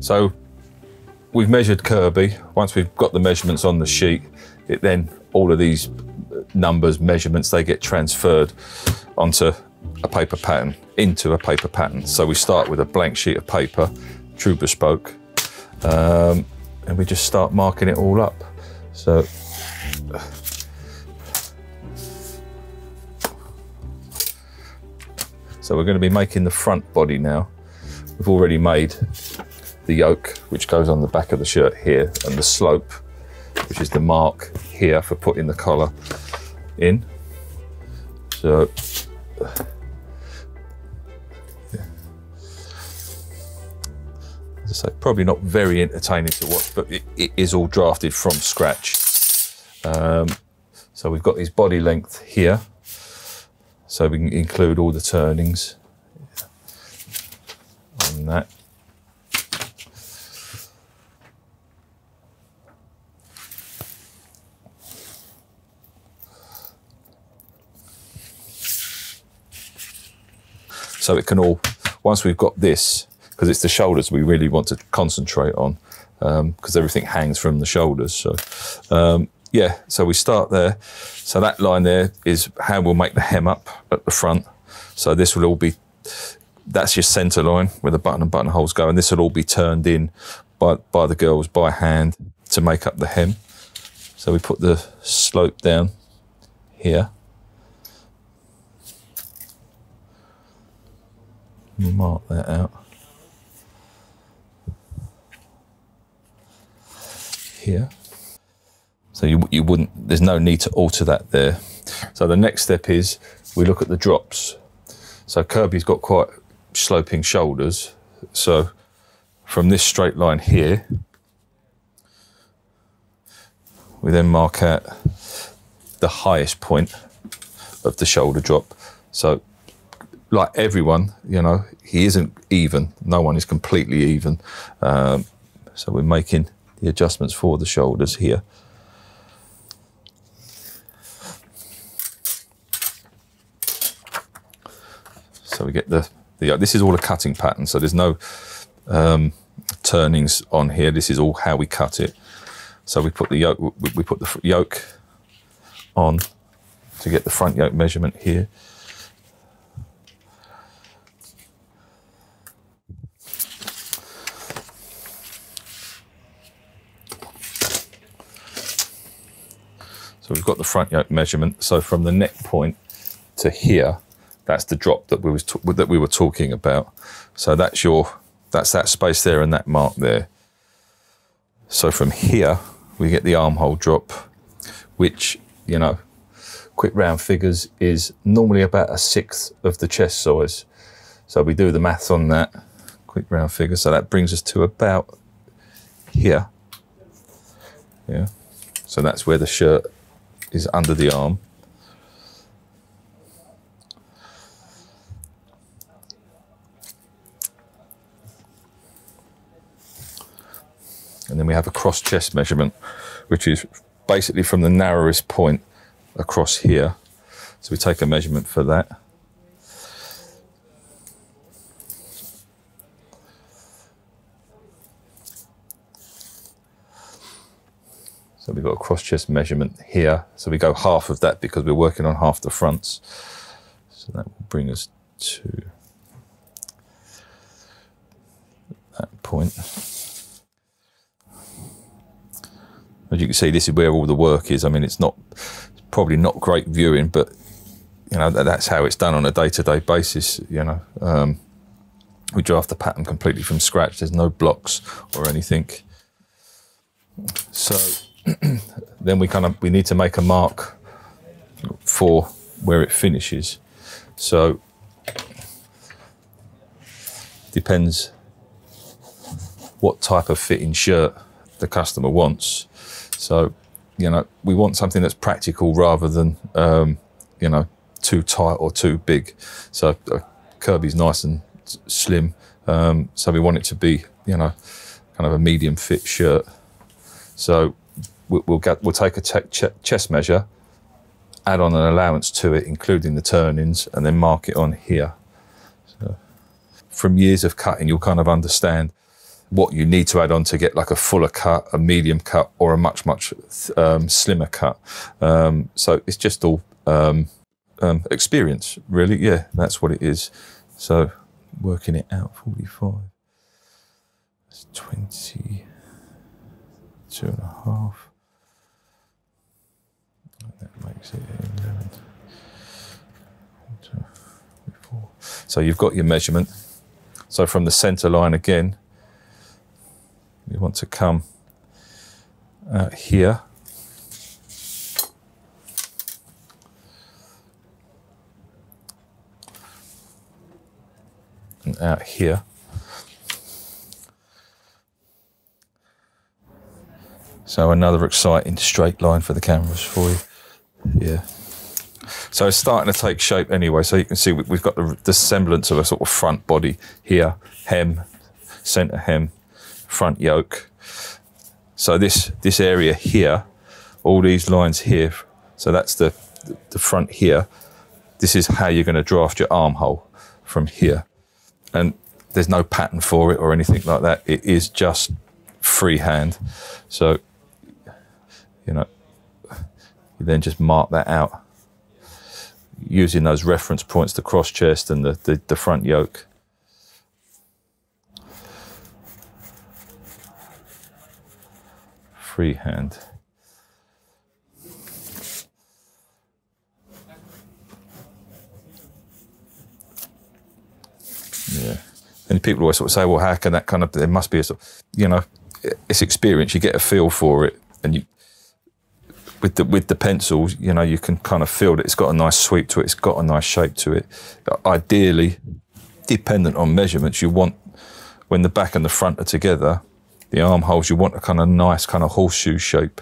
So we've measured Kirby. Once we've got the measurements on the sheet, it then, all of these numbers, measurements, they get transferred onto a paper pattern, into a paper pattern. So we start with a blank sheet of paper, true bespoke, and we just start marking it all up. So, we're going to be making the front body now. We've already made the yoke, which goes on the back of the shirt here, and the slope, which is the mark here for putting the collar in. So, yeah. As I say, probably not very entertaining to watch, but it is all drafted from scratch. So we've got his body length here, so we can include all the turnings on that. So it can all, once we've got this, because it's the shoulders we really want to concentrate on, because everything hangs from the shoulders. So yeah, so we start there. So that line there is how we'll make the hem up at the front. So this will all be, that's your center line where the button and buttonholes go, and this will all be turned in by the girls by hand to make up the hem. So we put the slope down here. We'll mark that out here. So you wouldn't, there's no need to alter that there. So the next step is we look at the drops. So Kirby's got quite sloping shoulders. So from this straight line here, we then mark out the highest point of the shoulder drop. So like everyone, you know, he isn't even. No one is completely even. So we're making the adjustments for the shoulders here. So we get the this is all a cutting pattern. So there's no turnings on here. This is all how we cut it. So we put the yoke, on to get the front yoke measurement here. So we've got the front yoke measurement. So from the neck point to here, that's the drop that we were talking about. So that's that space there and that mark there. So from here, we get the armhole drop, which, you know, quick round figures is normally about 1/6 of the chest size. So we do the maths on that, quick round figure. So that brings us to about here. Yeah. So that's where the shirt is under the arm. And then we have a cross chest measurement, which is basically from the narrowest point across here. So we take a measurement for that. So we've got a cross chest measurement here. So we go half of that because we're working on half the fronts. So that will bring us to that point. As you can see, this is where all the work is. I mean, it's probably not great viewing, but you know, that's how it's done on a day-to-day basis. You know, we draft the pattern completely from scratch. There's no blocks or anything. So then we need to make a mark for where it finishes. So depends what type of fitting shirt the customer wants. So, you know, we want something that's practical rather than, you know, too tight or too big. So Kirby's nice and slim. So we want it to be, you know, kind of a medium fit shirt. So we'll take a chest measure, add on an allowance to it, including the turnings, and then mark it on here. So from years of cutting, you'll kind of understand what you need to add on to get like a fuller cut, a medium cut, or a much slimmer cut. So it's just all experience, really. Yeah, that's what it is. So working it out, 45. That's 22.5. That makes it 11. So you've got your measurement. So from the center line again, you want to come out here. And out here. So another exciting straight line for the cameras for you. Yeah. So it's starting to take shape anyway. So you can see we've got the semblance of a sort of front body here, hem, center hem, front yoke. So this area here, all these lines here, so that's the front here. This is how you're going to draft your armhole from here. And there's no pattern for it or anything like that. It is just freehand. So, you know, you then just mark that out, using those reference points, the cross chest and the front yoke. Freehand. Yeah. And people always sort of say, well, how can that kind of, there must be a sort of, you know, it's experience, you get a feel for it, and you, with the pencils, you know, you can kind of feel that it's got a nice sweep to it, it's got a nice shape to it. Ideally, dependent on measurements, you want, when the back and the front are together, the armholes, you want a kind of nice kind of horseshoe shape,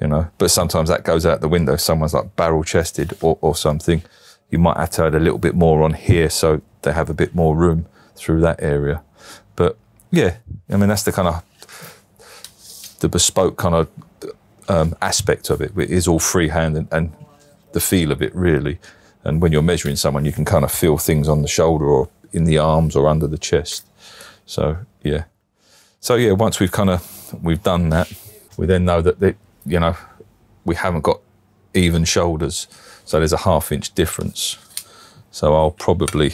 you know, but sometimes that goes out the window. Someone's like barrel chested or something, you might have to add a little bit more on here so they have a bit more room through that area. But yeah, I mean, that's the kind of, the bespoke kind of aspect of it. It is all freehand and the feel of it, really. And when you're measuring someone, you can kind of feel things on the shoulder or in the arms or under the chest. So yeah. So yeah, once we've kind of, we've done that, we then know that, you know, we haven't got even shoulders. So there's a 1/2 inch difference. So I'll probably,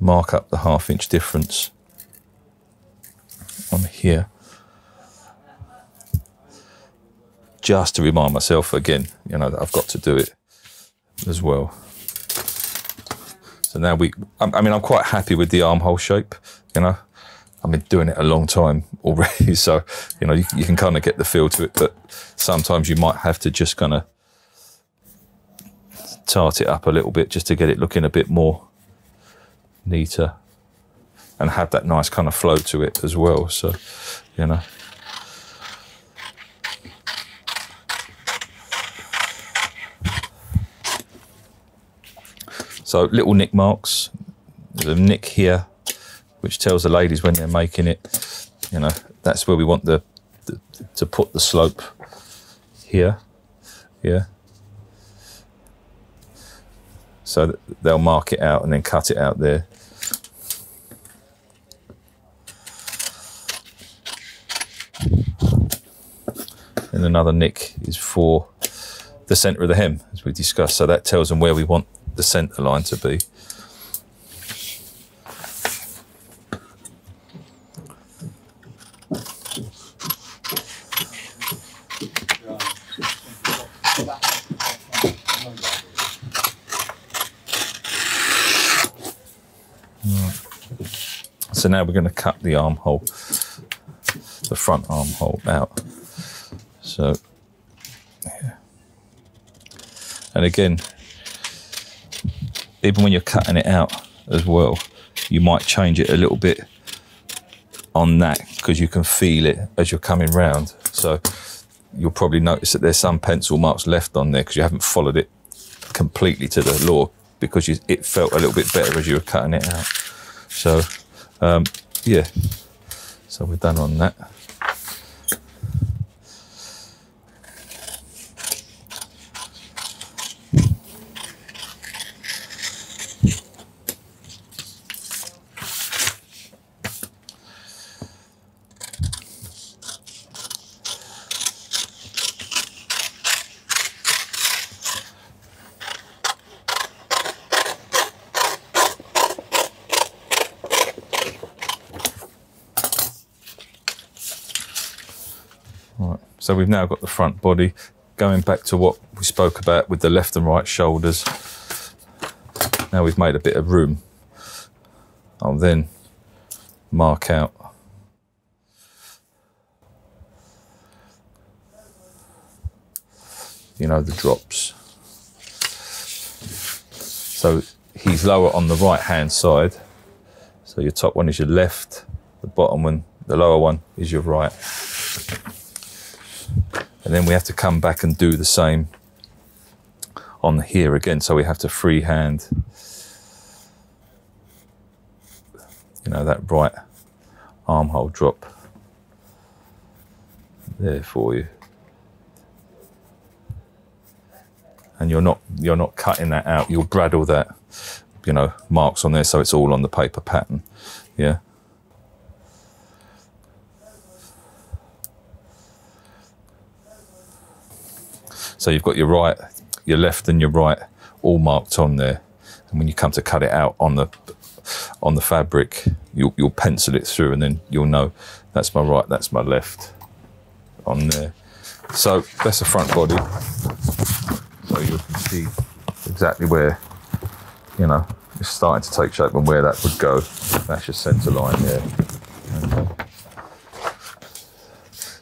mark up the 1/2 inch difference on here. Just to remind myself again, you know, that I've got to do it as well. So now I mean, I'm quite happy with the armhole shape, you know. I've been doing it a long time already, so, you know, you can kind of get the feel to it, but sometimes you might have to just kind of tart it up a little bit just to get it looking a bit more neater and have that nice kind of flow to it as well. So, you know, so little nick marks. There's a nick here which tells the ladies when they're making it, you know, that's where we want the to put the slope here. Yeah, so that they'll mark it out and then cut it out there. And another nick is for the center of the hem, as we discussed. So that tells them where we want the center line to be. So now we're going to cut the armhole, the front armhole out. So, yeah. And again, even when you're cutting it out as well, you might change it a little bit on that because you can feel it as you're coming round. So you'll probably notice that there's some pencil marks left on there because you haven't followed it completely to the law because it felt a little bit better as you were cutting it out. So, yeah, so we're done on that. Right, so we've now got the front body. Going back to what we spoke about with the left and right shoulders, now we've made a bit of room. I'll then mark out the drops. So he's lower on the right hand side. So your top one is your left, the bottom one, the lower one is your right. And then we have to come back and do the same on here again. So we have to freehand, that right armhole drop there for you. And you're not cutting that out. You'll braddle that, marks on there. So it's all on the paper pattern. Yeah. So you've got your right, your left and your right all marked on there. And when you come to cut it out on the fabric, you'll pencil it through and then you'll know that's my right, that's my left on there. So that's the front body. So you can see exactly where, it's starting to take shape and where that would go. That's your center line there. Okay.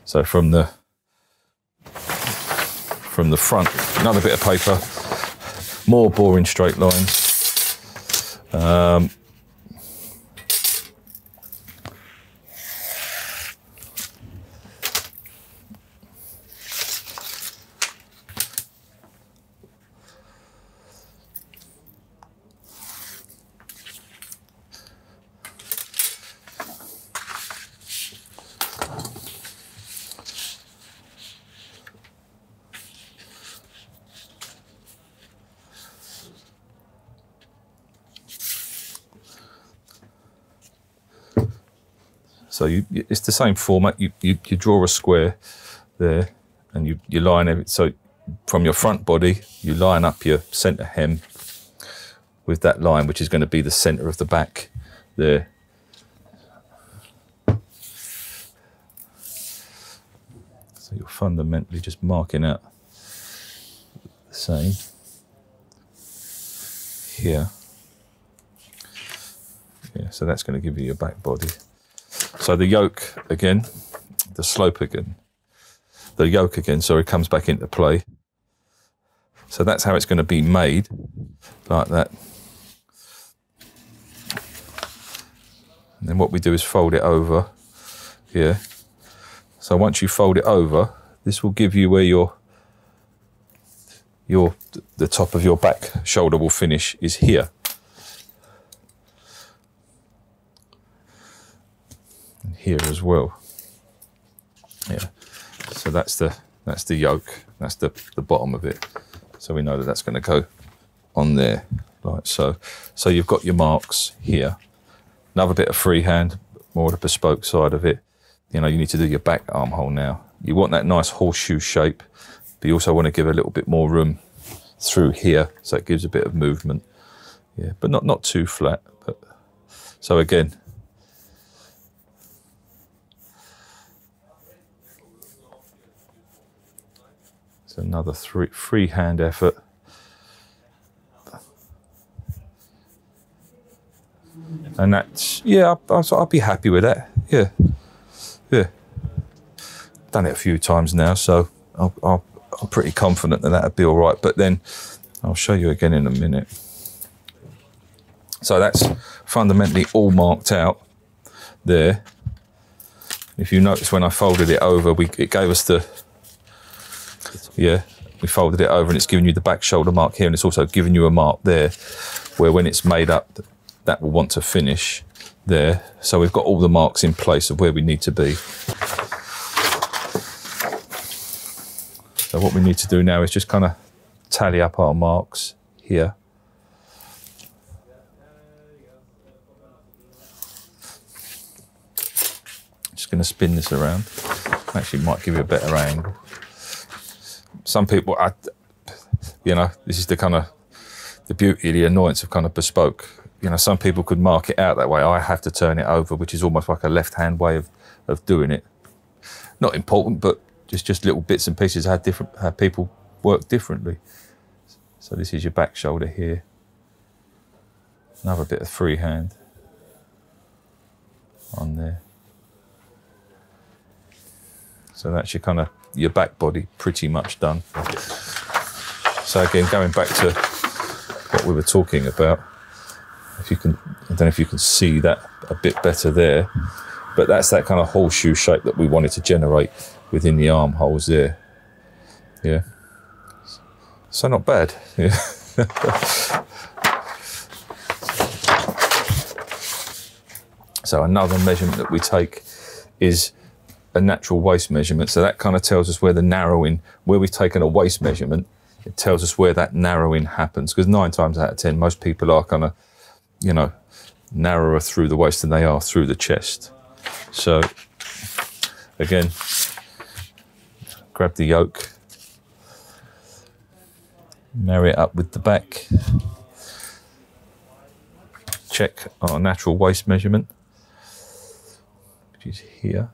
So from the front, another bit of paper, more boring straight lines. So it's the same format. You draw a square there and you line it. So from your front body, you line up your center hem with that line, which is going to be the center of the back there. So you're fundamentally just marking out the same here. Yeah, so that's going to give you your back body. So the yoke again, the slope again, the yoke again, sorry, comes back into play. So that's how it's going to be made, like that. And then what we do is fold it over here. So once you fold it over, this will give you where the top of your back shoulder will finish is here. Here as well. Yeah, so that's the yoke, that's the bottom of it. So we know that that's going to go on there like so. So you've got your marks here. Another bit of freehand, more the bespoke side of it. You need to do your back armhole now. You want that nice horseshoe shape, but you also want to give a little bit more room through here, so it gives a bit of movement. Yeah, but not too flat. But so again, another freehand effort. And that's, yeah, I'll be happy with that. Yeah, yeah. Done it a few times now, so I'm pretty confident that that'll be all right. But then I'll show you again in a minute. So that's fundamentally all marked out there. If you notice, when I folded it over, it gave us the, yeah, we folded it over and it's giving you the back shoulder mark here, and it's also giving you a mark there where, when it's made up, that will want to finish there. So we've got all the marks in place of where we need to be. So what we need to do now is just kind of tally up our marks here. Just going to spin this around. Actually, might give you a better angle. Some people, this is the kind of the beauty, the annoyance of kind of bespoke. Some people could mark it out that way. I have to turn it over, which is almost like a left-hand way of doing it. Not important, but It's just little bits and pieces how people work differently. So this is your back shoulder here. Another bit of freehand on there. So that's your kind of your back body pretty much done. So again, going back to what we were talking about, if you can, I don't know if you can see that a bit better there, but that's that kind of horseshoe shape that we wanted to generate within the armholes there. Yeah. So not bad. Yeah. So another measurement that we take is a natural waist measurement. So that kind of tells us where the narrowing, where we've taken a waist measurement, it tells us where that narrowing happens. Because 9 times out of 10, most people are kind of, you know, narrower through the waist than they are through the chest. So again, grab the yoke. Marry it up with the back. Check our natural waist measurement, which is here.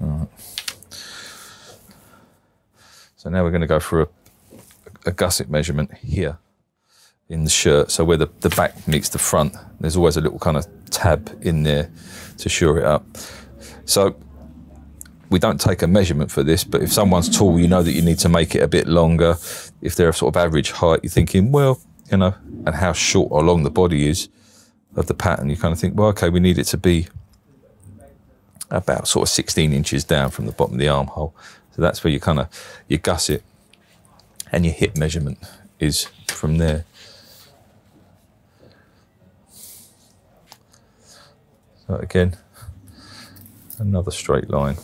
All right. So now we're going to go through a gusset measurement here in the shirt, so where the back meets the front. There's always a little kind of tab in there to shore it up. So we don't take a measurement for this, but if someone's tall, you know that you need to make it a bit longer. If they're a sort of average height, you're thinking, well, you know, and how short or long the body is of the pattern, you kind of think, well, okay, we need it to be about sort of 16 inches down from the bottom of the armhole. So that's where you kind of, you gusset and your hip measurement is from there. So again, another straight line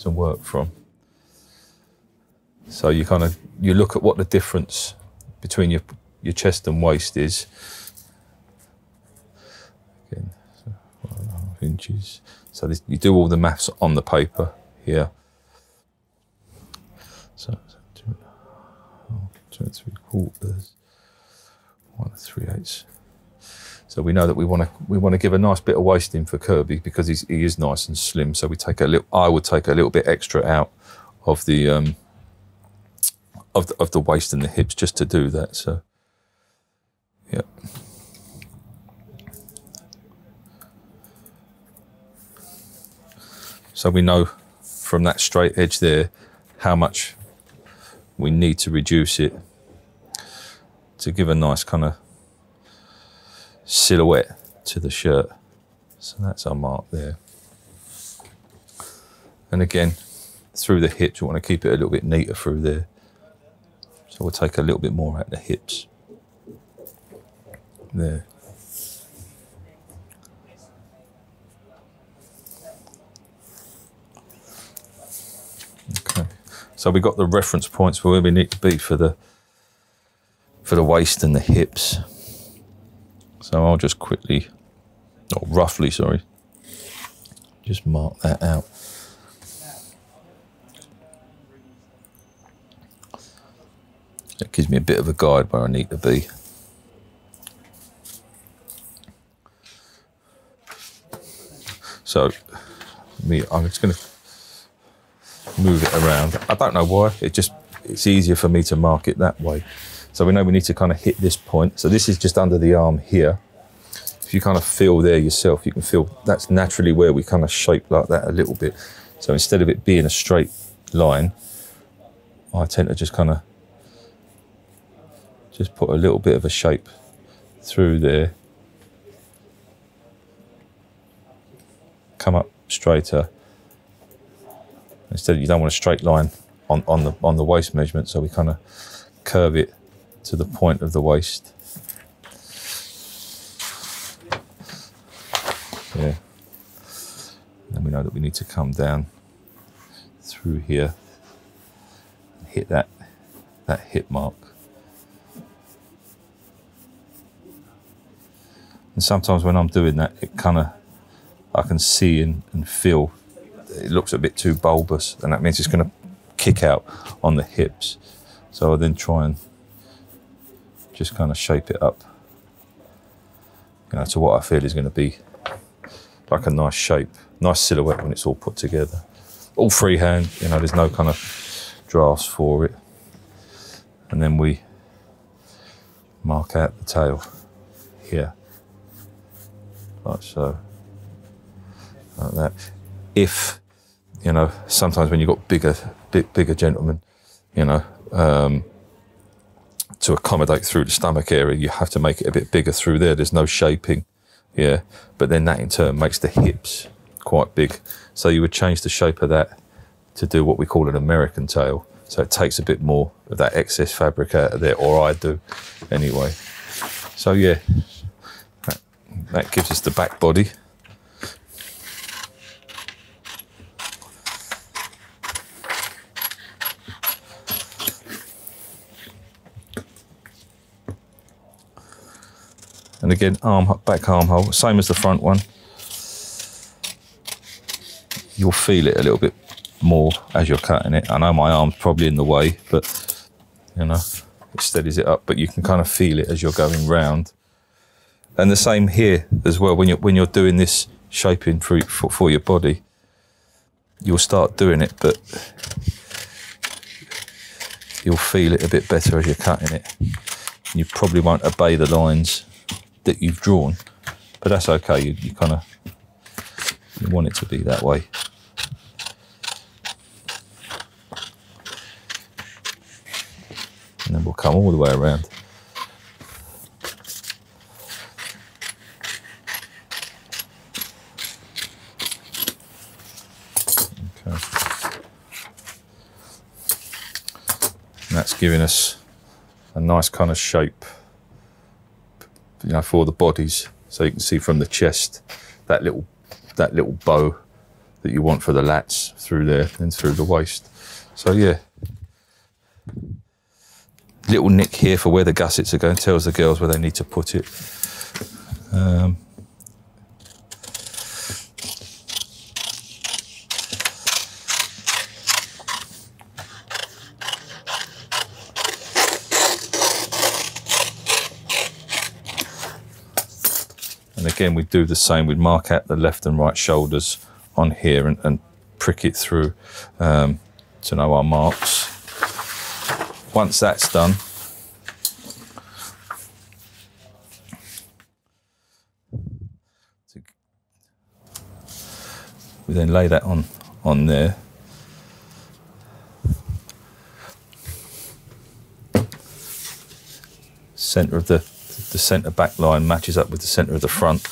to work from. So you kind of, you look at what the difference between your chest and waist is. Again, so 1.5 inches. So this, you do all the maths on the paper here. So 2 3/4, 1 3/8. So we know that we want to give a nice bit of waisting for Kirby because he is nice and slim. So we take a little. I would take a little bit extra out of the waist and the hips just to do that. So yeah. So we know from that straight edge there how much we need to reduce it to give a nice kind of silhouette to the shirt. So that's our mark there. And again, through the hips, we want to keep it a little bit neater through there. So we'll take a little bit more out the hips. There. Okay. So we've got the reference points for where we need to be for the waist and the hips. So I'll just quickly, or roughly, sorry, just mark that out. That gives me a bit of a guide where I need to be. So I'm just going to move it around. I don't know why, it's easier for me to mark it that way. So we know we need to kind of hit this point. So this is just under the arm here. If you kind of feel there yourself, you can feel that's naturally where we kind of shape like that a little bit. So instead of it being a straight line, I tend to just kind of just put a little bit of a shape through there. Come up straighter. Instead, you don't want a straight line on the waist measurement, so we kind of curve it to the point of the waist. Yeah. And we know that we need to come down through here, and hit that hip mark. And sometimes when I'm doing that, it kind of, I can see and feel it looks a bit too bulbous, and that means it's going to kick out on the hips. So I'll then try and just kind of shape it up, you know, to what I feel is going to be like a nice shape, nice silhouette when it's all put together. All freehand, you know, there's no kind of drafts for it. And then we mark out the tail here, like so, like that. If, you know, sometimes when you've got bigger gentlemen, you know, to accommodate through the stomach area, you have to make it a bit bigger through there. There's no shaping, yeah. But then that in turn makes the hips quite big. So you would change the shape of that to do what we call an American tail. So it takes a bit more of that excess fabric out of there, or I do anyway. So yeah, that gives us the back body. And again, back armhole, same as the front one. You'll feel it a little bit more as you're cutting it. I know my arm's probably in the way, but you know, it steadies it up, but you can kind of feel it as you're going round. And the same here as well, when you're doing this shaping for your body, you'll start doing it, but you'll feel it a bit better as you're cutting it. You probably won't obey the lines that you've drawn, but that's okay. You kind of want it to be that way. And then we'll come all the way around. Okay. And that's giving us a nice kind of shape, you know, for the bodies. So you can see from the chest that little bow that you want for the lats through there and through the waist. So yeah. Little nick here for where the gussets are going, tells the girls where they need to put it. And again, we do the same. We'd mark out the left and right shoulders on here and prick it through to know our marks. Once that's done, we then lay that on there. Centre of the centre back line matches up with the centre of the front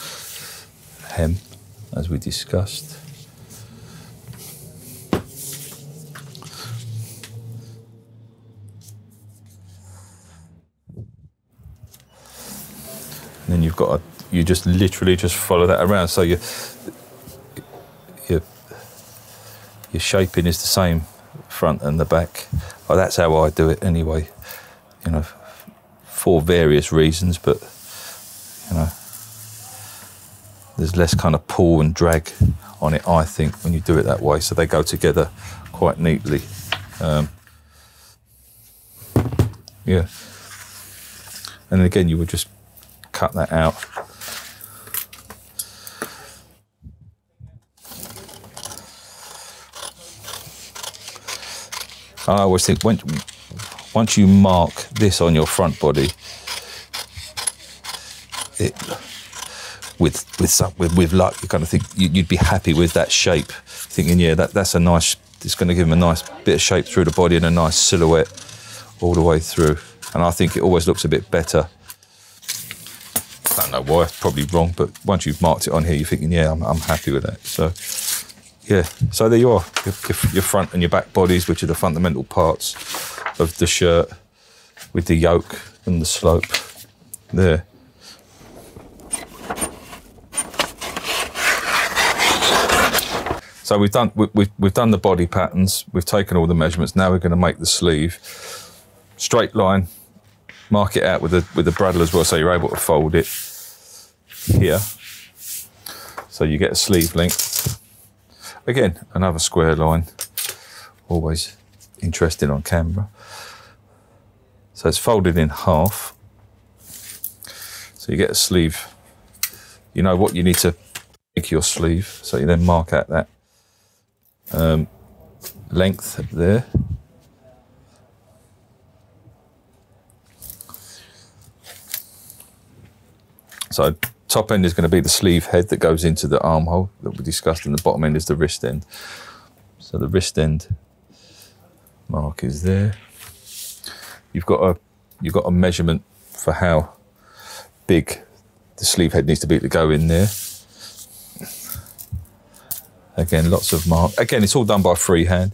hem, as we discussed. And then you've got you just literally just follow that around. So your shaping is the same front and the back. Well, that's how I do it anyway, you know, for various reasons, but you know, there's less kind of pull and drag on it, I think, when you do it that way. So they go together quite neatly. Yeah. And again, you would just cut that out. I always think once you mark this on your front body, it, with luck, you kind of think you'd be happy with that shape, thinking, yeah, that's a nice. It's going to give him a nice bit of shape through the body and a nice silhouette all the way through. And I think it always looks a bit better. I don't know why, it's probably wrong, but once you've marked it on here, you're thinking, yeah, I'm happy with that. So, yeah, so there you are, your front and your back bodies, which are the fundamental parts of the shirt, with the yoke and the slope there. So we've done the body patterns, we've taken all the measurements, now we're going to make the sleeve. Straight line. Mark it out with the bradle as well, so you're able to fold it here. So you get a sleeve length. Again, another square line, always interesting on camera. So it's folded in half. So you get a sleeve. You know what you need to make your sleeve. So you then mark out that length up there. So top end is going to be the sleeve head that goes into the armhole that we discussed, and the bottom end is the wrist end. So the wrist end mark is there. You've got a measurement for how big the sleeve head needs to be to go in there. Again, lots of mark. Again, it's all done by freehand.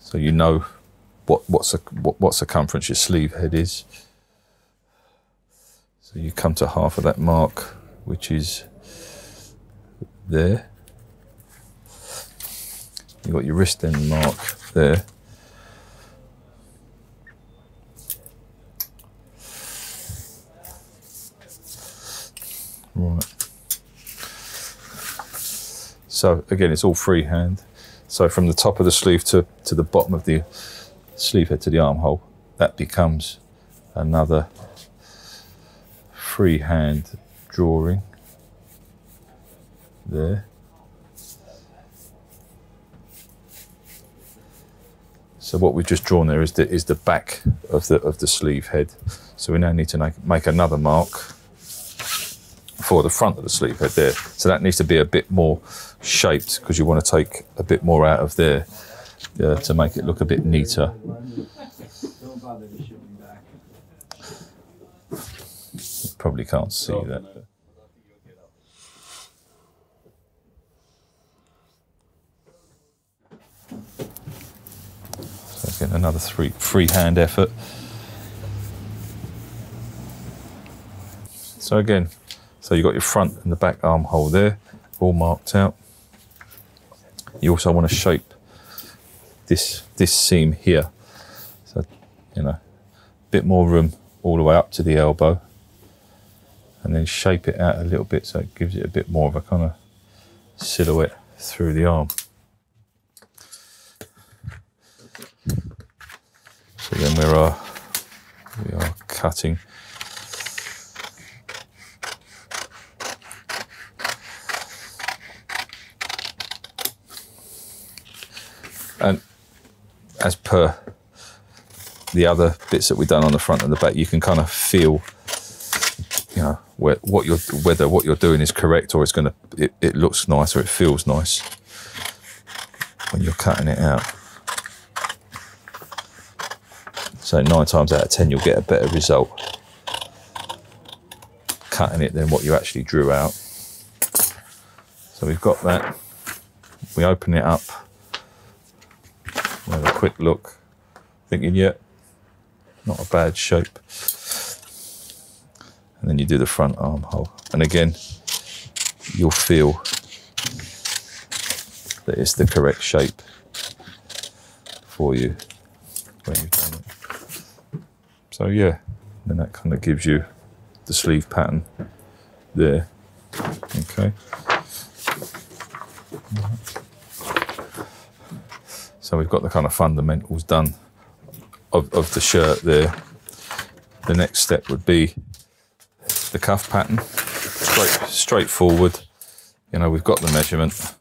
So you know what circumference your sleeve head is. So you come to half of that mark, which is there. You've got your wrist end mark there. Right. So again, it's all freehand. So from the top of the sleeve to the bottom of the sleeve head to the armhole, that becomes another freehand drawing there. So what we've just drawn there is the back of the sleeve head. So we now need to make another mark for the front of the sleeve head there. So that needs to be a bit more shaped, because you want to take a bit more out of there. Yeah, to make it look a bit neater. You probably can't see that. But. So again, another freehand effort. So again, so you've got your front and the back armhole there, all marked out. You also want to shape this seam here, so you know, a bit more room all the way up to the elbow, and then shape it out a little bit so it gives it a bit more of a kind of silhouette through the arm. So then we are cutting. And as per the other bits that we've done on the front and the back, you can kind of feel, you know, whether what you're doing is correct, or it looks nice, or it feels nice when you're cutting it out. So 9 times out of 10, you'll get a better result cutting it than what you actually drew out. So we've got that. We open it up. Have a quick look, thinking, yeah, not a bad shape. And then you do the front armhole. And again, you'll feel that it's the correct shape for you when you've done it. So yeah, then that kind of gives you the sleeve pattern there. Okay. So we've got the kind of fundamentals done of the shirt there. The next step would be the cuff pattern. Straightforward. You know, we've got the measurement.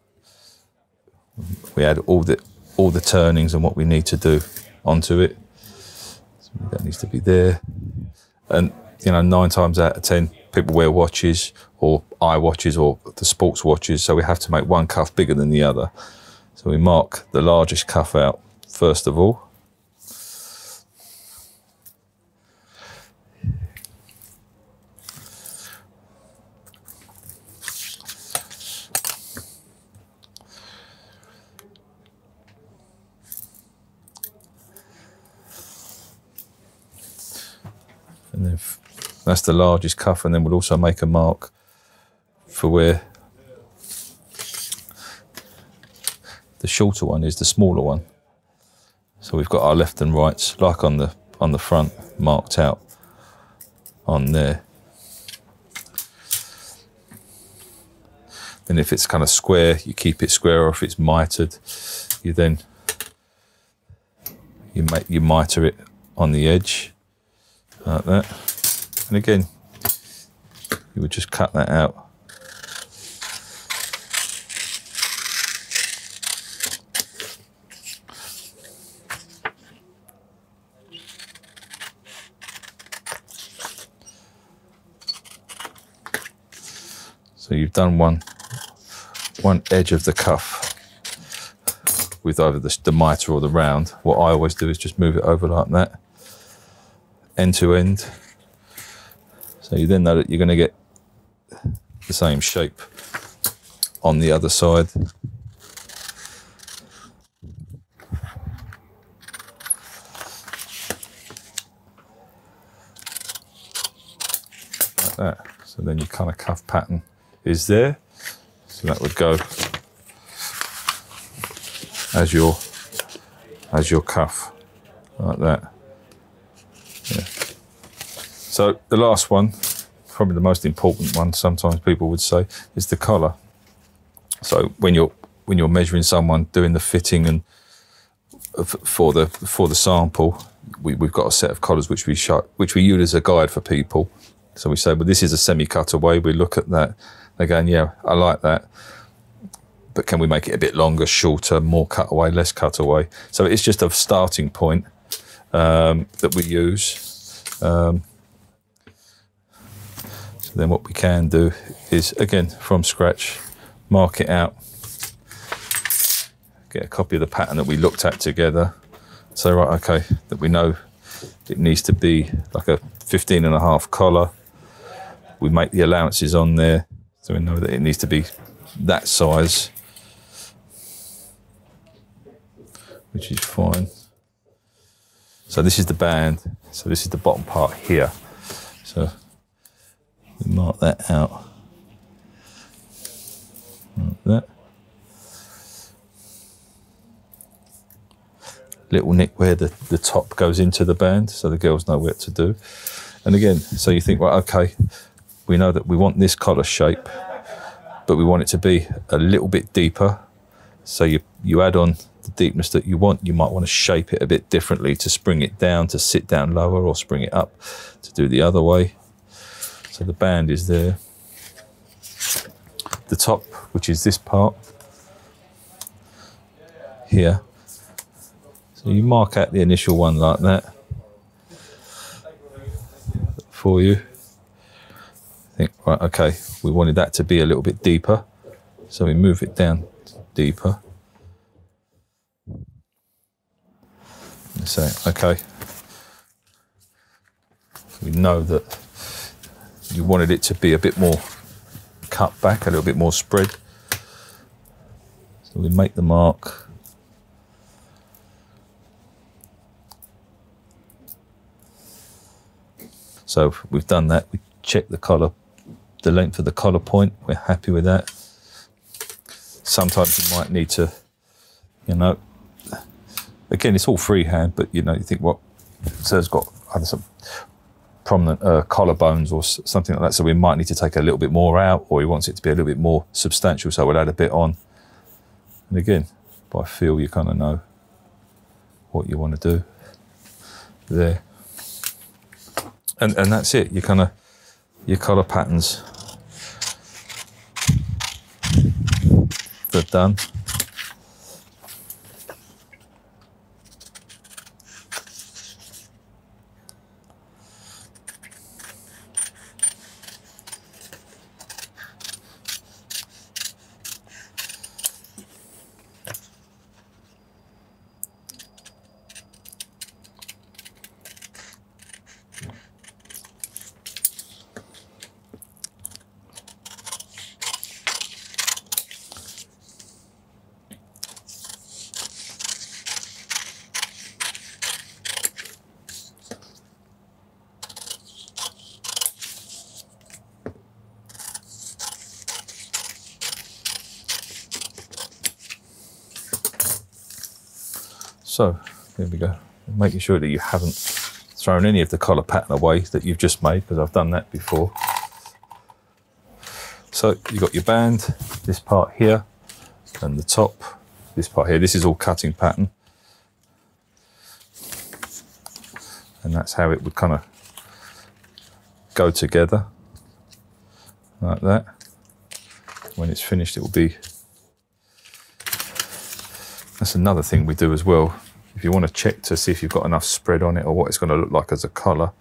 We add all the turnings and what we need to do onto it. So that needs to be there. And you know, 9 times out of 10, people wear watches or eye watches or the sports watches. So we have to make one cuff bigger than the other. So we mark the largest cuff out first of all. And then that's the largest cuff, and then we'll also make a mark for where the shorter one is the smaller one. So we've got our left and rights, like on the front, marked out on there. And if it's kind of square, you keep it square, or if it's mitered, you then you miter it on the edge like that. And again, you would just cut that out. So you've done one edge of the cuff with either the miter or the round. What I always do is just move it over like that, end to end. So you then know that you're going to get the same shape on the other side. Like that. So then your kind of cuff pattern is there. So that would go as your cuff, like that. Yeah. So the last one, probably the most important one, sometimes people would say, is the collar. So when you're measuring someone, doing the fitting and for the sample, we've got a set of collars which we use as a guide for people. So we say, well, this is a semi-cut away. We look at that. They're going, yeah, I like that. But can we make it a bit longer, shorter, more cut away, less cut away? So it's just a starting point that we use. So then what we can do is, again, from scratch, mark it out, get a copy of the pattern that we looked at together. So, right, okay, that we know it needs to be like a 15.5 collar. We make the allowances on there, so we know that it needs to be that size, which is fine. So this is the band, so this is the bottom part here. So we mark that out like that. Little nick where the top goes into the band, so the girls know what to do. And again, so you think, well, okay, we know that we want this collar shape, but we want it to be a little bit deeper. So you add on the deepness that you want. You might want to shape it a bit differently to spring it down, to sit down lower, or spring it up to do the other way. So the band is there. The top, which is this part here. So you mark out the initial one like that for you. Think, right, okay, we wanted that to be a little bit deeper, so we move it down deeper. And say, okay, we know that you wanted it to be a bit more cut back, a little bit more spread. So we make the mark. So we've done that. We check the collar, the length of the collar point. We're happy with that. Sometimes you might need to, you know, again, it's all freehand, but you know, you think, well, so it's got either some prominent collarbones or something like that. So we might need to take a little bit more out, or he wants it to be a little bit more substantial. So we'll add a bit on. And again, by feel, you kind of know what you want to do there. And that's it. You kind of your collar patterns, they're done. So there we go, making sure that you haven't thrown any of the collar pattern away that you've just made, because I've done that before. So you've got your band, this part here, and the top, this part here. This is all cutting pattern. And that's how it would kind of go together, like that. When it's finished, it will be... That's another thing we do as well. If you want to check to see if you've got enough spread on it or what it's going to look like as a colour,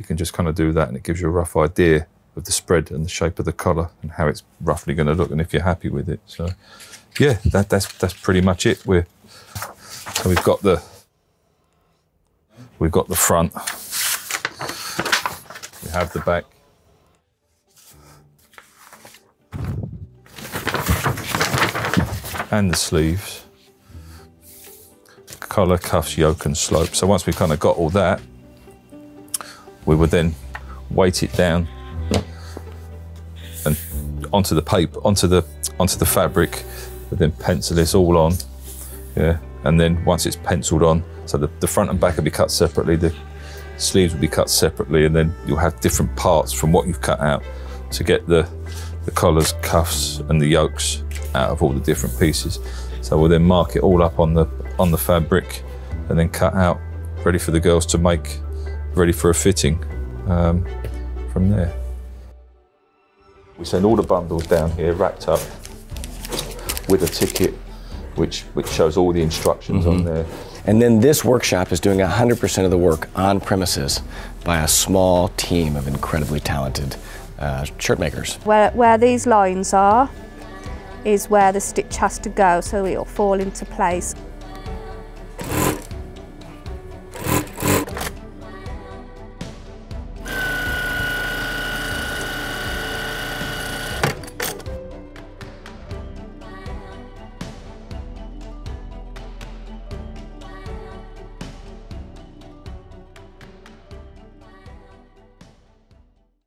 you can just kind of do that, and it gives you a rough idea of the spread and the shape of the colour and how it's roughly going to look, and if you're happy with it. So yeah, that's pretty much it. We've got the front, we have the back. And the sleeves, collar, cuffs, yoke and slope. So once we've kind of got all that, we would then weight it down and onto the paper, onto the fabric, but then pencil this all on. Yeah, and then once it's penciled on, so the front and back will be cut separately, the sleeves will be cut separately, and then you'll have different parts from what you've cut out to get the collars, cuffs and the yokes out of all the different pieces. So we'll then mark it all up on the fabric and then cut out, ready for the girls to make, ready for a fitting from there. We send all the bundles down here wrapped up with a ticket which shows all the instructions on there. And then this workshop is doing 100% of the work on premises by a small team of incredibly talented shirt makers. Where these lines are is where the stitch has to go so it'll fall into place.